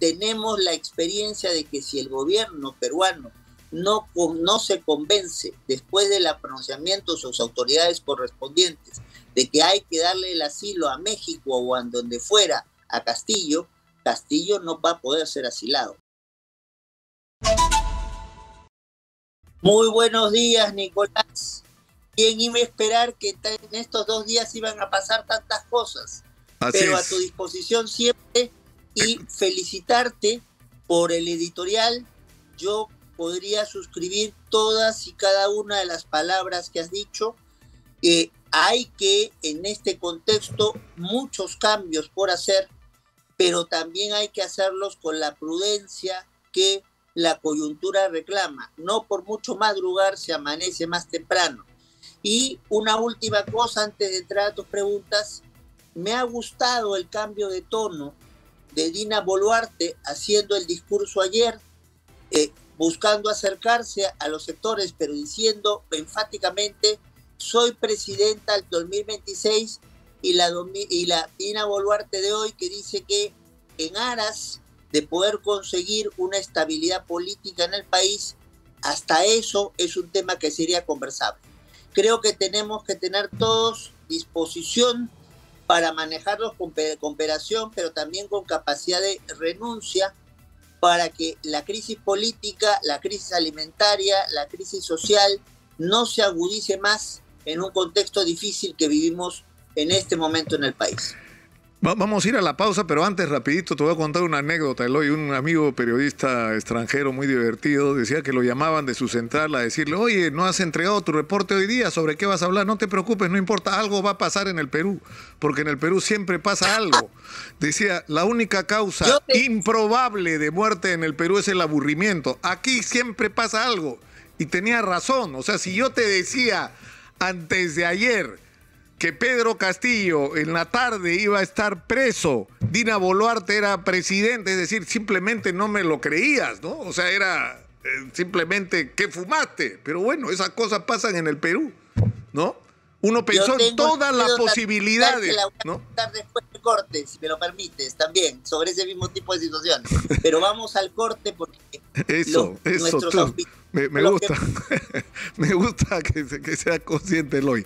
tenemos la experiencia de que si el gobierno peruano no se convence después del pronunciamiento de sus autoridades correspondientes de que hay que darle el asilo a México o a donde fuera a Castillo, Castillo no va a poder ser asilado. Muy buenos días, Nicolás. ¿Quién iba a esperar que en estos 2 días iban a pasar tantas cosas? Así pero es. A tu disposición siempre, y felicitarte por el editorial. Yo podría suscribir todas y cada una de las palabras que has dicho. Hay que, en este contexto, muchos cambios por hacer, pero también hay que hacerlos con la prudencia que la coyuntura reclama. No por mucho madrugar se amanece más temprano. Y una última cosa antes de entrar a tus preguntas, me ha gustado el cambio de tono de Dina Boluarte haciendo el discurso ayer, buscando acercarse a los sectores, pero diciendo enfáticamente: soy presidenta del 2026, y la Dina Boluarte de hoy, que dice que en aras de poder conseguir una estabilidad política en el país, hasta eso es un tema que sería conversable. Creo que tenemos que tener todos disposición para manejarlos con cooperación, pero también con capacidad de renuncia, para que la crisis política, la crisis alimentaria, la crisis social no se agudice más en un contexto difícil que vivimos en este momento en el país. Vamos a ir a la pausa, pero antes, rapidito, te voy a contar una anécdota, Eloy. Un amigo periodista extranjero muy divertido decía que lo llamaban de su central a decirle: oye, no has entregado tu reporte hoy día, ¿sobre qué vas a hablar? No te preocupes, no importa, algo va a pasar en el Perú, porque en el Perú siempre pasa algo. Decía, la única causa improbable de muerte en el Perú es el aburrimiento. Aquí siempre pasa algo. Y tenía razón. O sea, si yo te decía antes de ayer que Pedro Castillo en la tarde iba a estar preso, Dina Boluarte era presidente, es decir, simplemente no me lo creías, ¿no? O sea, era simplemente que fumaste. Pero bueno, esas cosas pasan en el Perú, ¿no? Uno pensó en todas las posibilidades, ¿no? Después del corte, si me lo permites, también, sobre ese mismo tipo de situaciones. Pero vamos al corte porque... Eso, me gusta. Me gusta que sea consciente, Eloy.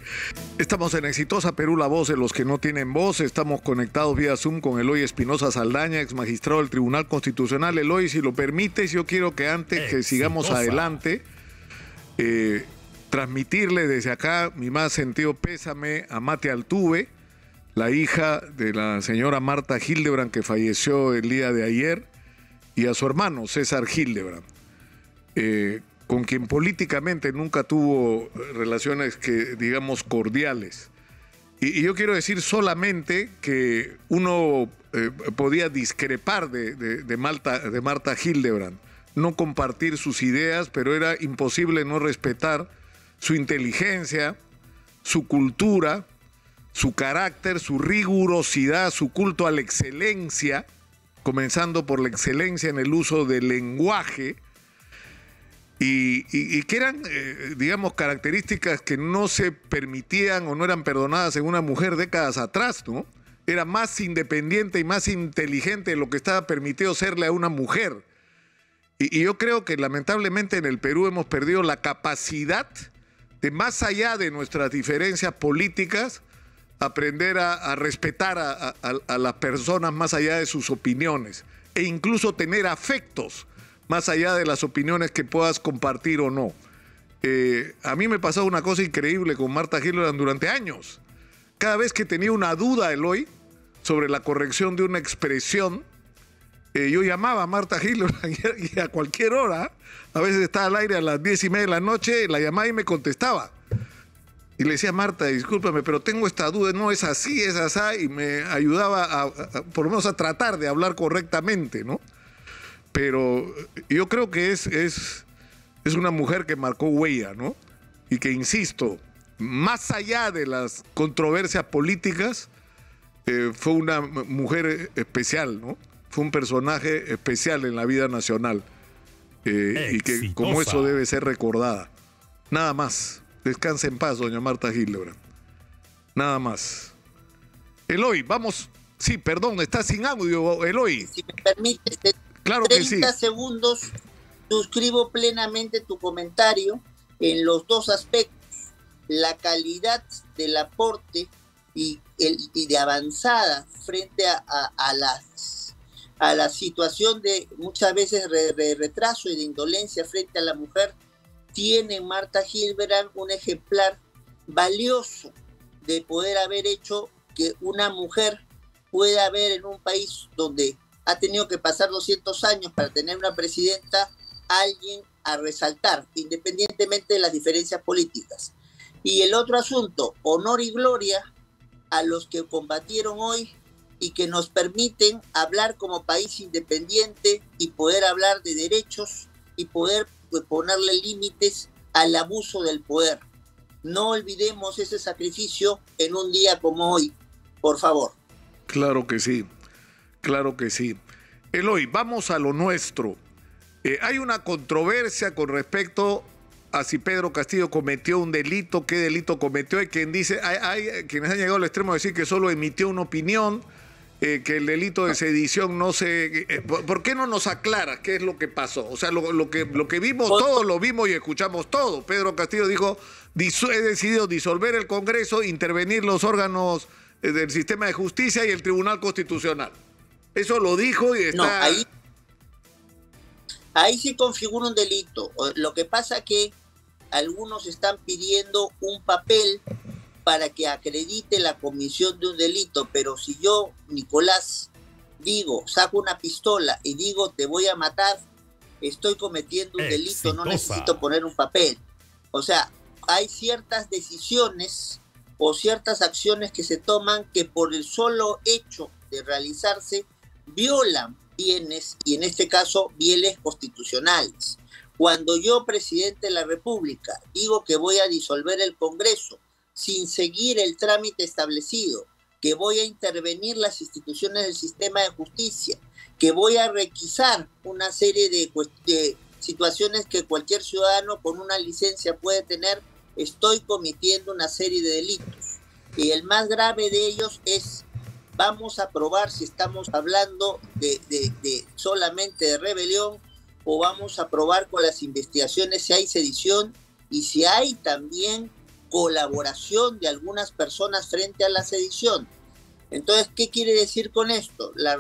Estamos en Exitosa Perú, la voz de los que no tienen voz. Estamos conectados vía Zoom con Eloy Espinosa Saldaña, ex magistrado del Tribunal Constitucional. Eloy, si lo permites, yo quiero que antes que sigamos adelante... transmitirle desde acá mi más sentido pésame a Mate Altuve, la hija de la señora Martha Hildebrandt, que falleció el día de ayer, y a su hermano César Hildebrandt, con quien políticamente nunca tuvo relaciones que digamos cordiales. Y yo quiero decir solamente que uno podía discrepar de Martha Hildebrandt, no compartir sus ideas, pero era imposible no respetar su inteligencia, su cultura, su carácter, su rigurosidad, su culto a la excelencia, comenzando por la excelencia en el uso del lenguaje, y que eran, digamos, características que no se permitían o no eran perdonadas en una mujer décadas atrás, ¿no? Era más independiente y más inteligente de lo que estaba permitido serle a una mujer. Y yo creo que lamentablemente en el Perú hemos perdido la capacidad de, más allá de nuestras diferencias políticas, aprender a respetar a las personas más allá de sus opiniones, e incluso tener afectos más allá de las opiniones que puedas compartir o no. A mí me pasó una cosa increíble con Martha Hildebrandt durante años. Cada vez que tenía una duda, Eloy, sobre la corrección de una expresión, yo llamaba a Martha Hildebrandt y a cualquier hora, a veces estaba al aire a las 10:30 de la noche, la llamaba y me contestaba. Y le decía: Marta, discúlpame, pero tengo esta duda, no es así, es así, y me ayudaba por lo menos a tratar de hablar correctamente, ¿no? Pero yo creo que es una mujer que marcó huella, ¿no? Y que, insisto, más allá de las controversias políticas, fue una mujer especial, ¿no? Fue un personaje especial en la vida nacional, y que como eso debe ser recordada. Nada más. Descanse en paz, doña Martha Hildebrandt. Nada más. Eloy, vamos. Sí, perdón, está sin audio, Eloy. Si me permites, Claro que sí. 30 segundos, suscribo plenamente tu comentario en los dos aspectos. La calidad del aporte y de avanzada frente a la situación de muchas veces retraso y de indolencia frente a la mujer, tiene Martha Hildebrandt un ejemplar valioso de poder haber hecho que una mujer pueda haber en un país donde ha tenido que pasar 200 años para tener una presidenta, alguien a resaltar, independientemente de las diferencias políticas. Y el otro asunto, honor y gloria a los que combatieron hoy y que nos permiten hablar como país independiente y poder hablar de derechos y poder ponerle límites al abuso del poder. No olvidemos ese sacrificio en un día como hoy, por favor. Claro que sí, claro que sí. Eloy, vamos a lo nuestro. Hay una controversia con respecto a si Pedro Castillo cometió un delito, qué delito cometió. Hay quien dice, hay quienes han llegado al extremo de decir que solo emitió una opinión, que el delito de sedición no se... ¿Por qué no nos aclaras qué es lo que pasó? O sea, lo que vimos todos, lo vimos y escuchamos todo. Pedro Castillo dijo, he decidido disolver el Congreso, intervenir los órganos del sistema de justicia y el Tribunal Constitucional. Eso lo dijo y está... No, ahí sí configura un delito. Lo que pasa es que algunos están pidiendo un papel para que acredite la comisión de un delito, pero si yo, Nicolás, digo, saco una pistola y digo te voy a matar, estoy cometiendo un delito, no necesito poner un papel. O sea, hay ciertas decisiones o ciertas acciones que se toman que por el solo hecho de realizarse violan bienes, y en este caso bienes constitucionales. Cuando yo, presidente de la República, digo que voy a disolver el Congreso sin seguir el trámite establecido, que voy a intervenir las instituciones del sistema de justicia, que voy a requisar una serie de situaciones que cualquier ciudadano con una licencia puede tener, estoy cometiendo una serie de delitos. Y el más grave de ellos es, vamos a probar si estamos hablando de solamente de rebelión, o vamos a probar con las investigaciones si hay sedición y si hay también colaboración de algunas personas frente a la sedición. Entonces, ¿qué quiere decir con esto? La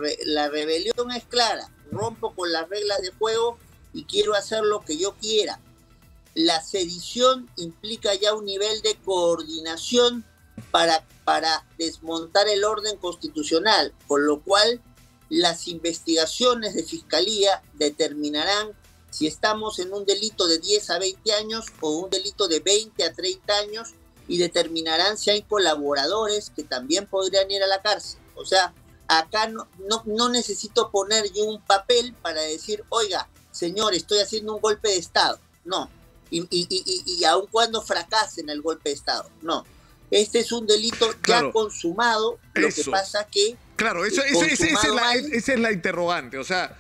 rebelión es clara, rompo con las reglas de juego y quiero hacer lo que yo quiera. La sedición implica ya un nivel de coordinación para desmontar el orden constitucional, con lo cual las investigaciones de fiscalía determinarán si estamos en un delito de 10 a 20 años o un delito de 20 a 30 años, y determinarán si hay colaboradores que también podrían ir a la cárcel. O sea, acá no necesito poner yo un papel para decir, oiga, señor, estoy haciendo un golpe de Estado. No. Y aun cuando fracasen el golpe de Estado. No. Este es un delito ya consumado. Lo que pasa que... Claro, esa es la interrogante. O sea...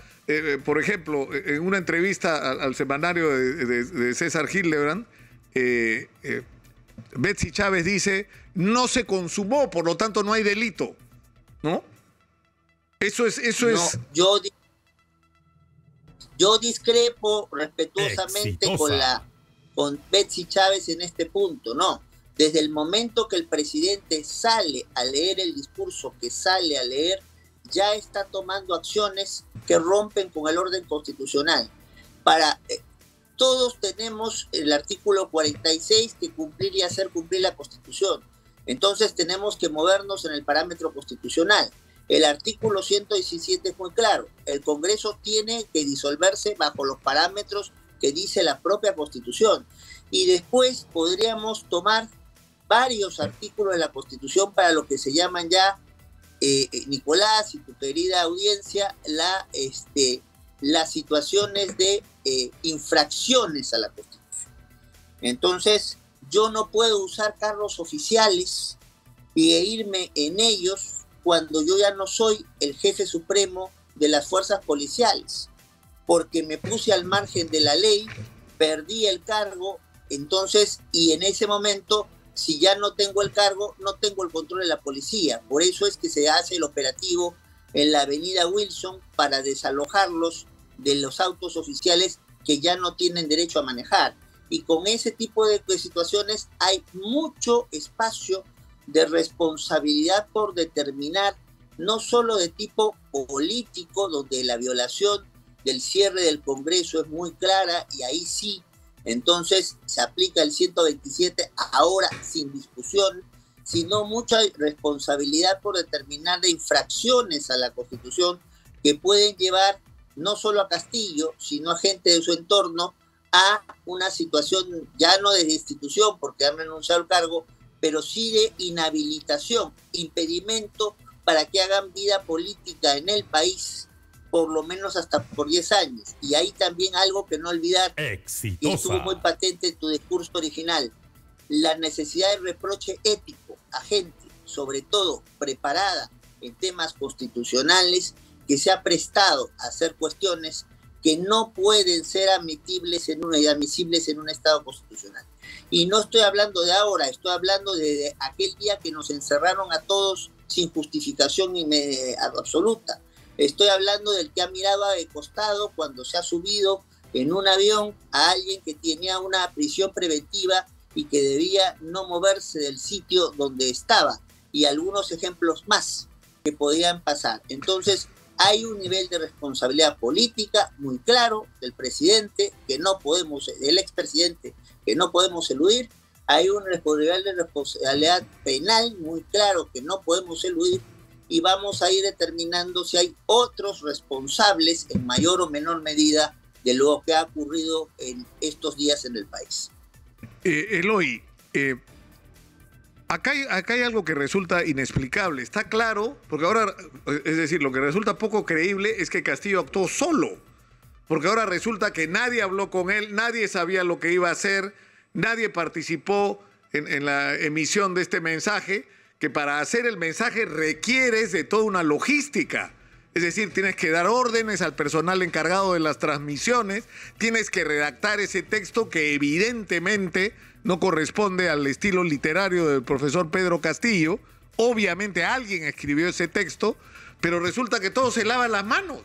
por ejemplo, en una entrevista al semanario de César Hildebrandt, Betsy Chávez dice, no se consumó, por lo tanto no hay delito, ¿no? Eso es... Yo discrepo respetuosamente con Betsy Chávez en este punto, ¿no? Desde el momento que el presidente sale a leer el discurso que sale a leer, ya está tomando acciones que rompen con el orden constitucional. Todos tenemos el artículo 46 que cumplir y hacer cumplir la Constitución. Entonces tenemos que movernos en el parámetro constitucional. El artículo 117 es muy claro. El Congreso tiene que disolverse bajo los parámetros que dice la propia Constitución. Y después podríamos tomar varios artículos de la Constitución para lo que se llaman ya, Nicolás y tu querida audiencia, las situaciones de infracciones a la Constitución. Entonces, yo no puedo usar carros oficiales e irme en ellos cuando yo ya no soy el jefe supremo de las fuerzas policiales, porque me puse al margen de la ley, perdí el cargo, entonces, y en ese momento... Si ya no tengo el cargo, no tengo el control de la policía. Por eso es que se hace el operativo en la avenida Wilson para desalojarlos de los autos oficiales que ya no tienen derecho a manejar. Y con ese tipo de situaciones hay mucho espacio de responsabilidad por determinar, no solo de tipo político, donde la violación del cierre del Congreso es muy clara y ahí sí, entonces se aplica el 127 ahora sin discusión, sino mucha responsabilidad por determinar de infracciones a la Constitución que pueden llevar no solo a Castillo, sino a gente de su entorno a una situación ya no de destitución porque han renunciado al cargo, pero sí de inhabilitación, impedimento para que hagan vida política en el país, por lo menos hasta por 10 años. Y ahí también algo que no olvidar, Exitosa, y estuvo muy patente en tu discurso original, la necesidad de reproche ético a gente, sobre todo preparada en temas constitucionales, que se ha prestado a hacer cuestiones que no pueden ser admitibles en una, admisibles en un Estado constitucional. Y no estoy hablando de ahora, estoy hablando de aquel día que nos encerraron a todos sin justificación absoluta. Estoy hablando del que ha mirado de costado cuando se ha subido en un avión a alguien que tenía una prisión preventiva y que debía no moverse del sitio donde estaba. Y algunos ejemplos más que podían pasar. Entonces, hay un nivel de responsabilidad política muy claro del presidente, que no podemos, del expresidente, que no podemos eludir. Hay un nivel de responsabilidad penal muy claro que no podemos eludir. Y vamos a ir determinando si hay otros responsables en mayor o menor medida de lo que ha ocurrido en estos días en el país. Eloy, acá hay algo que resulta inexplicable, está claro, porque ahora, es decir, lo que resulta poco creíble es que Castillo actuó solo, porque ahora resulta que nadie habló con él, nadie sabía lo que iba a hacer, nadie participó en la emisión de este mensaje, que para hacer el mensaje requieres de toda una logística, es decir, tienes que dar órdenes al personal encargado de las transmisiones, tienes que redactar ese texto que evidentemente no corresponde al estilo literario del profesor Pedro Castillo, obviamente alguien escribió ese texto, pero resulta que todos se lavan las manos,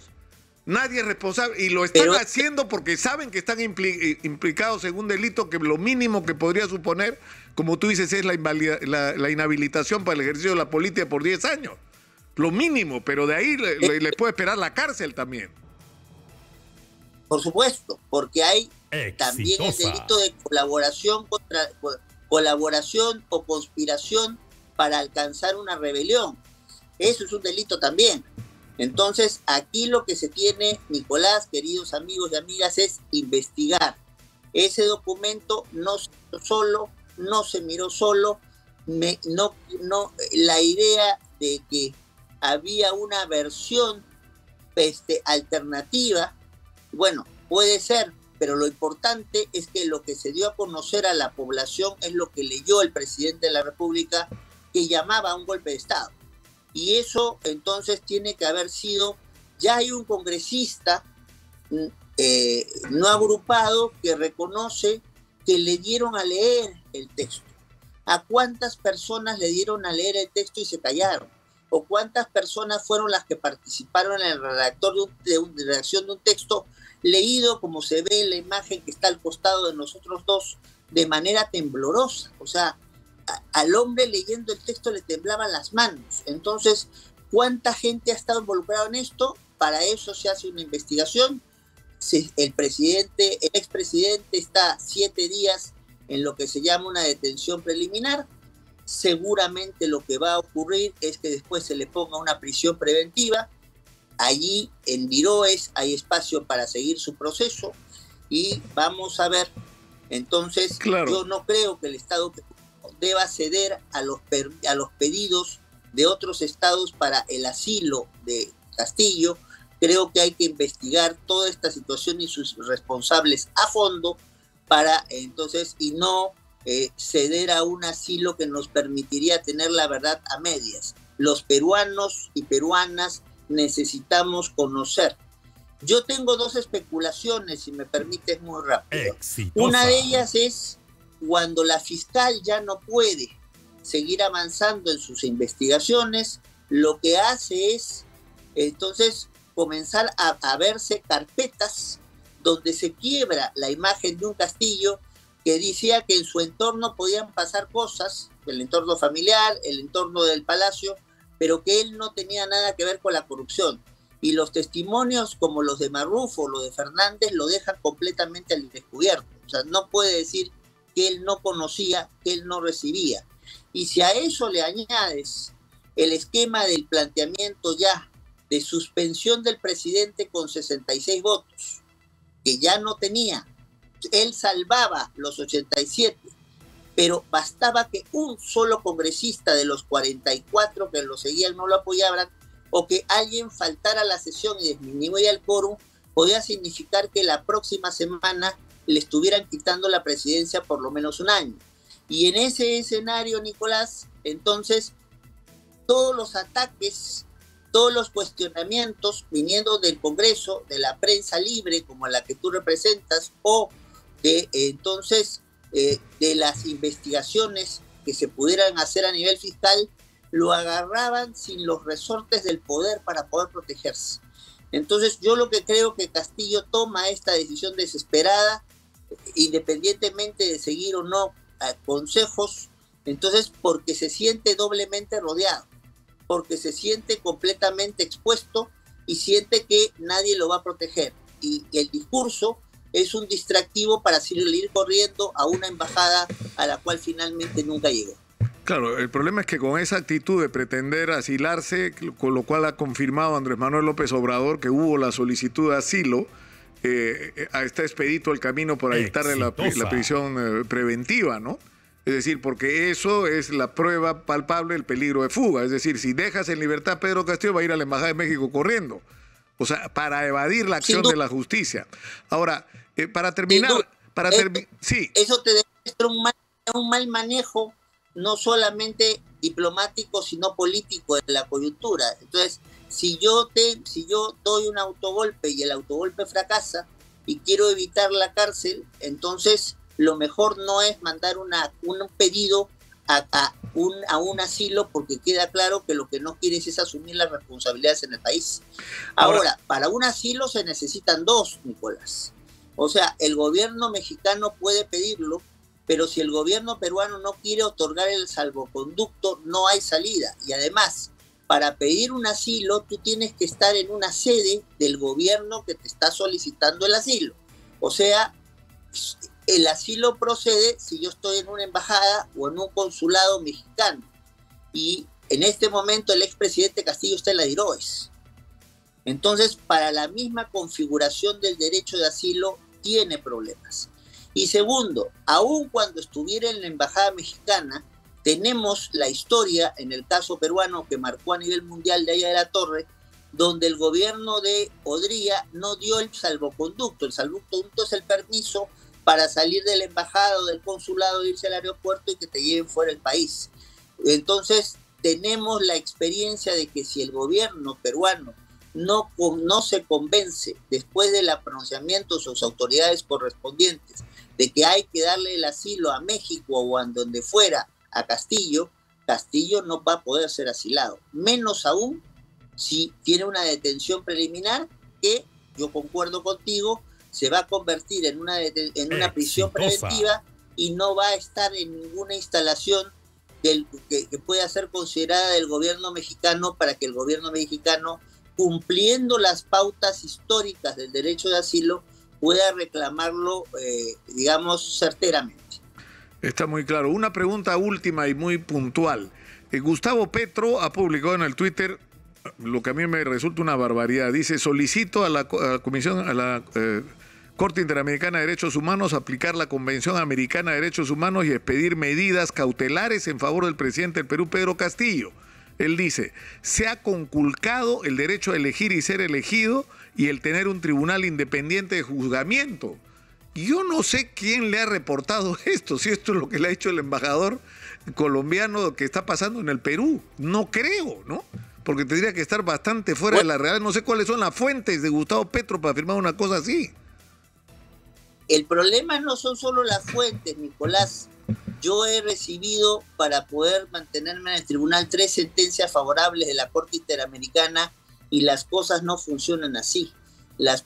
nadie es responsable y lo están haciendo porque saben que están implicados en un delito que lo mínimo que podría suponer, como tú dices, es la inhabilitación para el ejercicio de la política por 10 años. Lo mínimo, pero de ahí le puede esperar la cárcel también. Por supuesto, porque hay Exitosa. También el delito de colaboración, colaboración o conspiración para alcanzar una rebelión. Eso es un delito también. Entonces, aquí lo que se tiene, Nicolás, queridos amigos y amigas, es investigar. Ese documento no se miró solo, la idea de que había una versión alternativa, bueno, puede ser, pero lo importante es que lo que se dio a conocer a la población es lo que leyó el presidente de la República, que llamaba a un golpe de Estado. Y eso entonces tiene que haber sido, ya hay un congresista no agrupado que reconoce que le dieron a leer el texto. ¿A cuántas personas le dieron a leer el texto y se callaron? ¿O cuántas personas fueron las que participaron en el redacción de un texto leído, como se ve en la imagen que está al costado de nosotros dos, de manera temblorosa? O sea, al hombre leyendo el texto le temblaban las manos. Entonces, ¿cuánta gente ha estado involucrada en esto? Para eso se hace una investigación. El expresidente está 7 días en lo que se llama una detención preliminar. Seguramente lo que va a ocurrir es que después se le ponga una prisión preventiva. Allí en DIROES hay espacio para seguir su proceso y vamos a ver. Entonces, claro, yo no creo que el Estado deba ceder a los pedidos de otros estados para el asilo de Castillo. Creo que hay que investigar toda esta situación y sus responsables a fondo para entonces y no ceder a un asilo que nos permitiría tener la verdad a medias. Los peruanos y peruanas necesitamos conocer. Yo tengo 2 especulaciones, si me permites, muy rápido. Exitosa. Una de ellas es cuando la fiscal ya no puede seguir avanzando en sus investigaciones, lo que hace es entonces comenzar a verse carpetas donde se quiebra la imagen de un Castillo que decía que en su entorno podían pasar cosas, el entorno familiar, el entorno del palacio, pero que él no tenía nada que ver con la corrupción. Y los testimonios como los de Marrufo, los de Fernández, lo dejan completamente al descubierto. O sea, no puede decir que él no conocía, que él no recibía. Y si a eso le añades el esquema del planteamiento ya de suspensión del presidente con 66 votos, que ya no tenía, él salvaba los 87, pero bastaba que un solo congresista de los 44 que lo seguían no lo apoyaran, o que alguien faltara a la sesión y disminuyera el quórum, podía significar que la próxima semana le estuvieran quitando la presidencia por lo menos un año. Y en ese escenario, Nicolás, entonces, todos los ataques, todos los cuestionamientos viniendo del Congreso, de la prensa libre, como la que tú representas, o de entonces de las investigaciones que se pudieran hacer a nivel fiscal, lo agarraban sin los resortes del poder para poder protegerse. Entonces yo lo que creo que Castillo toma esta decisión desesperada, independientemente de seguir o no consejos, entonces porque se siente doblemente rodeado, porque se siente completamente expuesto y siente que nadie lo va a proteger. Y el discurso es un distractivo para ir corriendo a una embajada a la cual finalmente nunca llegó. Claro, el problema es que con esa actitud de pretender asilarse, con lo cual ha confirmado Andrés Manuel López Obrador que hubo la solicitud de asilo, está expedito el camino para dictarle la prisión preventiva, ¿no? Es decir, porque eso es la prueba palpable del peligro de fuga. Es decir, si dejas en libertad Pedro Castillo, va a ir a la Embajada de México corriendo. O sea, para evadir la acción de la justicia. Ahora, para terminar... Eso te demuestra un mal manejo, no solamente diplomático, sino político en la coyuntura. Entonces, si yo doy un autogolpe y el autogolpe fracasa y quiero evitar la cárcel, entonces lo mejor no es mandar un pedido a un asilo, porque queda claro que lo que no quieres es asumir las responsabilidades en el país. Ahora, para un asilo se necesitan dos, Nicolás. O sea, el gobierno mexicano puede pedirlo, pero si el gobierno peruano no quiere otorgar el salvoconducto, no hay salida. Y además, para pedir un asilo, tú tienes que estar en una sede del gobierno que te está solicitando el asilo. O sea, el asilo procede si yo estoy en una embajada o en un consulado mexicano. Y en este momento el expresidente Castillo está en la DIROES. Entonces, para la misma configuración del derecho de asilo, tiene problemas. Y segundo, aun cuando estuviera en la embajada mexicana, tenemos la historia, en el caso peruano, que marcó a nivel mundial de Haya de la Torre, donde el gobierno de Odría no dio el salvoconducto. El salvoconducto es el permiso para salir de la embajada o del consulado, irse al aeropuerto y que te lleven fuera del país. Entonces, tenemos la experiencia de que si el gobierno peruano no se convence, después del pronunciamiento de sus autoridades correspondientes, de que hay que darle el asilo a México o a donde fuera a Castillo, Castillo no va a poder ser asilado, menos aún si tiene una detención preliminar que, yo concuerdo contigo, se va a convertir en una prisión preventiva y no va a estar en ninguna instalación que pueda ser considerada del gobierno mexicano para que el gobierno mexicano, cumpliendo las pautas históricas del derecho de asilo, pueda reclamarlo, digamos, certeramente. Está muy claro. Una pregunta última y muy puntual. Gustavo Petro ha publicado en el Twitter lo que a mí me resulta una barbaridad. Dice: solicito a la Corte Interamericana de Derechos Humanos aplicar la Convención Americana de Derechos Humanos y expedir medidas cautelares en favor del presidente del Perú, Pedro Castillo. Él dice, se ha conculcado el derecho a elegir y ser elegido y el tener un tribunal independiente de juzgamiento. Yo no sé quién le ha reportado esto, si esto es lo que le ha hecho el embajador colombiano que está pasando en el Perú. No creo, ¿no? Porque tendría que estar bastante fuera de la realidad. No sé cuáles son las fuentes de Gustavo Petro para afirmar una cosa así. El problema no son solo las fuentes, Nicolás. Yo he recibido, para poder mantenerme en el tribunal, 3 sentencias favorables de la Corte Interamericana y las cosas no funcionan así. La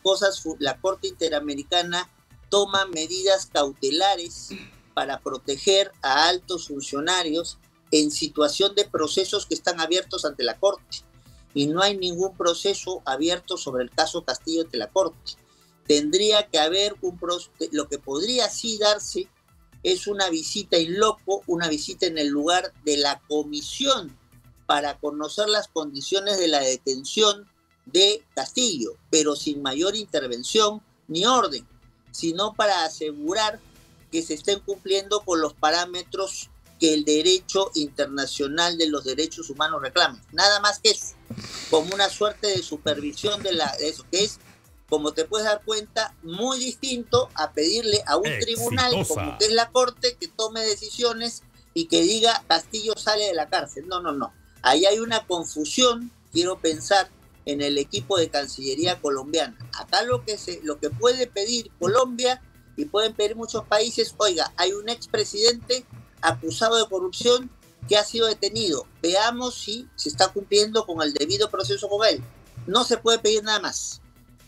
Corte Interamericana toma medidas cautelares para proteger a altos funcionarios en situación de procesos que están abiertos ante la Corte. Y no hay ningún proceso abierto sobre el caso Castillo ante la Corte. Tendría que haber un proceso. Lo que podría sí darse es una visita in loco, una visita en el lugar de la comisión para conocer las condiciones de la detención de Castillo, pero sin mayor intervención ni orden, sino para asegurar que se estén cumpliendo con los parámetros que el derecho internacional de los derechos humanos reclama. Nada más que eso, como una suerte de supervisión de eso, que es, como te puedes dar cuenta, muy distinto a pedirle a un tribunal, como que es la Corte, que tome decisiones y que diga Castillo sale de la cárcel. No, no, no. Ahí hay una confusión, quiero pensar, en el equipo de Cancillería colombiana. Acá lo que puede pedir Colombia, y pueden pedir muchos países, oiga, hay un expresidente acusado de corrupción que ha sido detenido. Veamos si se está cumpliendo con el debido proceso con él. No se puede pedir nada más.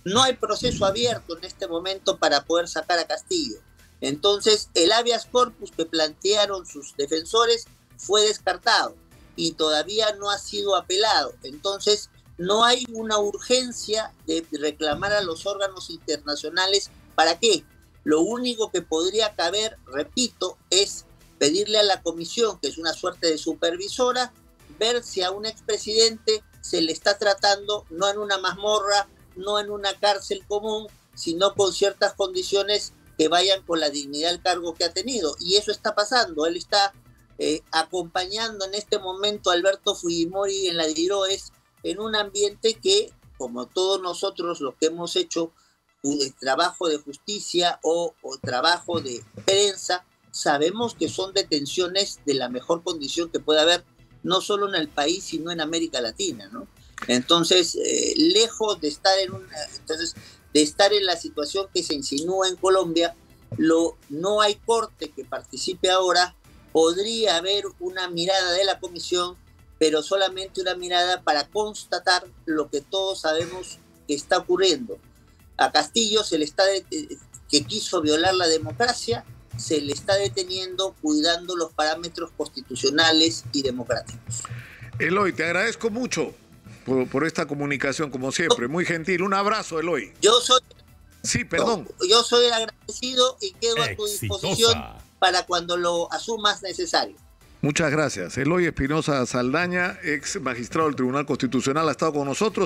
No hay proceso abierto en este momento para poder sacar a Castillo. Entonces, el habeas corpus que plantearon sus defensores fue descartado y todavía no ha sido apelado. Entonces, no hay una urgencia de reclamar a los órganos internacionales. ¿Para qué? Lo único que podría caber, repito, es pedirle a la comisión, que es una suerte de supervisora, ver si a un expresidente se le está tratando no en una mazmorra, no en una cárcel común, sino con ciertas condiciones que vayan con la dignidad del cargo que ha tenido. Y eso está pasando. Él está acompañando en este momento a Alberto Fujimori en la DIROES en un ambiente que, como todos nosotros los que hemos hecho de trabajo de justicia o trabajo de prensa, sabemos que son detenciones de la mejor condición que puede haber, no solo en el país, sino en América Latina, ¿no? Entonces, lejos de estar en la situación que se insinúa en Colombia, no hay corte que participe ahora. Podría haber una mirada de la comisión, pero solamente una mirada para constatar lo que todos sabemos que está ocurriendo. A Castillo que quiso violar la democracia, se le está deteniendo cuidando los parámetros constitucionales y democráticos. Eloy, te agradezco mucho por esta comunicación, como siempre, muy gentil. Un abrazo, Eloy. Yo soy el agradecido y quedo a tu disposición para cuando lo asumas necesario. Muchas gracias. Eloy Espinosa Saldaña, ex magistrado del Tribunal Constitucional, ha estado con nosotros.